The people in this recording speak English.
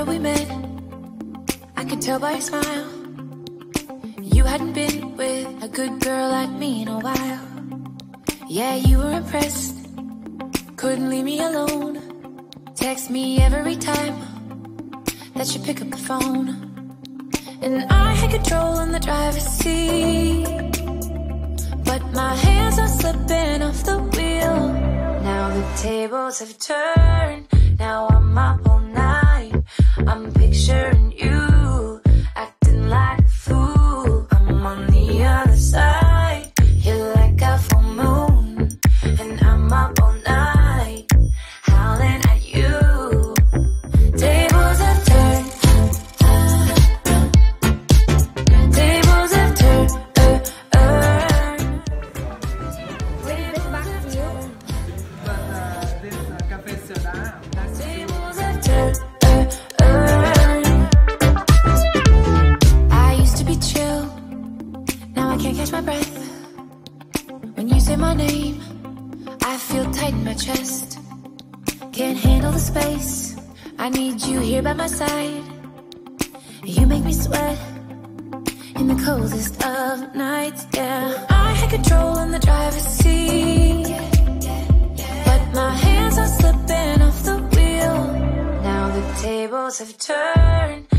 summer we met, I could tell by your smile, you hadn't been with a good girl like me in a while. Yeah, you were impressed, couldn't leave me alone. Text me every time that you pick up the phone. And I had control in the driver's seat, but my hands are slipping off the wheel. Now the tables have turned, now I'm up all night, I'm picturing you, acting like a fool. I'm on the other side, you're like a full moon, and I'm up all night, howling at you. Tables have turned, tables have turned. Where did this box to you? This cafe soda. I used to be chill, now I can't catch my breath. When you say my name, I feel tight in my chest. Can't handle the space, I need you here by my side. You make me sweat in the coldest of nights, yeah. I had control in the driver's seat, but my hands are slipping off the wheel. Now the tables have turned,